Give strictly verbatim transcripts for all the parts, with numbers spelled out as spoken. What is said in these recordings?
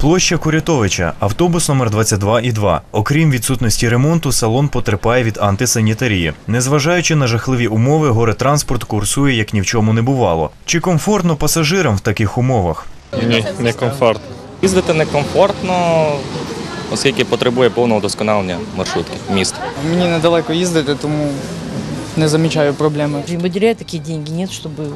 Площа Курятовича, автобус номер двадцять два і два. Окрім відсутності ремонту, салон потерпає від антисанітарії. Незважаючи на жахливі умови, горетранспорт курсує, як ні в чому не бувало. Чи комфортно пасажирам в таких умовах? Ні, не комфортно. Їздити некомфортно, оскільки потребує повного вдосконалення маршрутки, міст. Мені недалеко їздити, тому не замечаю проблемы. Не выделяю такие деньги, нет, чтобы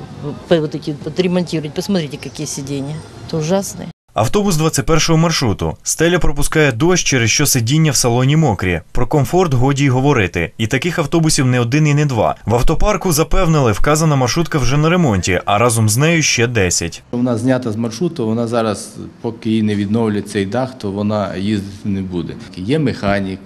вот эти отремонтировать. Посмотрите, какие сиденья. Это ужасно. Автобус двадцять першого маршруту. Стеля пропускає дощ, через що сидіння в салоні мокрі. Про комфорт годі й говорити. І таких автобусів не один і не два. В автопарку запевнили, вказана маршрутка вже на ремонті, а разом з нею ще десять. Вона знята з маршруту, вона зараз, поки її не відновлять цей дах, то вона їздити не буде. Є механік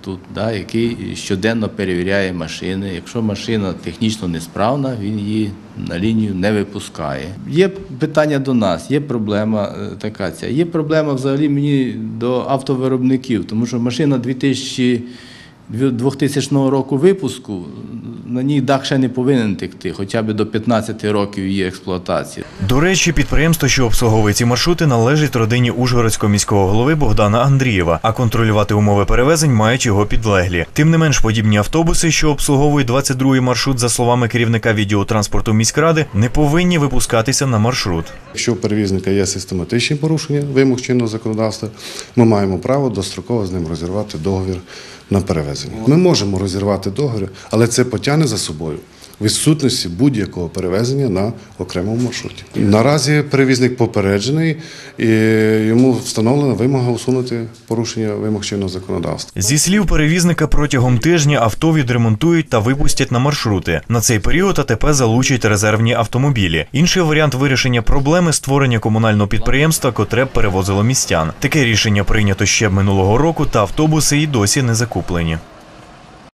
тут, да, який щоденно перевіряє машини. Якщо машина технічно несправна, він її на лінію не випускає. Є питання до нас, є проблема така ця. Є проблема взагалі мені до автовиробників, тому що машина двохтисячного року випуску, на ній дах ще не повинен текти, хоча б до п'ятнадцяти років її експлуатації. До речі, підприємство, що обслуговує ці маршрути, належить родині ужгородського міського голови Богдана Андрієва, а контролювати умови перевезень мають його підлеглі. Тим не менш, подібні автобуси, що обслуговують двадцять другий маршрут, за словами керівника відділу транспорту міськради, не повинні випускатися на маршрут. Якщо у перевізника є систематичні порушення вимог чинного законодавства, ми маємо право достроково з ним розірвати договір на перевезення. Ми можемо розірвати договір, але це потягне за собою відсутності будь-якого перевезення на окремому маршруті. Наразі перевізник попереджений і йому встановлена вимога усунути порушення вимог чинного законодавства. Зі слів перевізника, протягом тижня авто відремонтують та випустять на маршрути. На цей період А Те Пе залучить резервні автомобілі. Інший варіант вирішення проблеми – створення комунального підприємства, котре б перевозило містян. Таке рішення прийнято ще минулого року, та автобуси і досі не закуплені.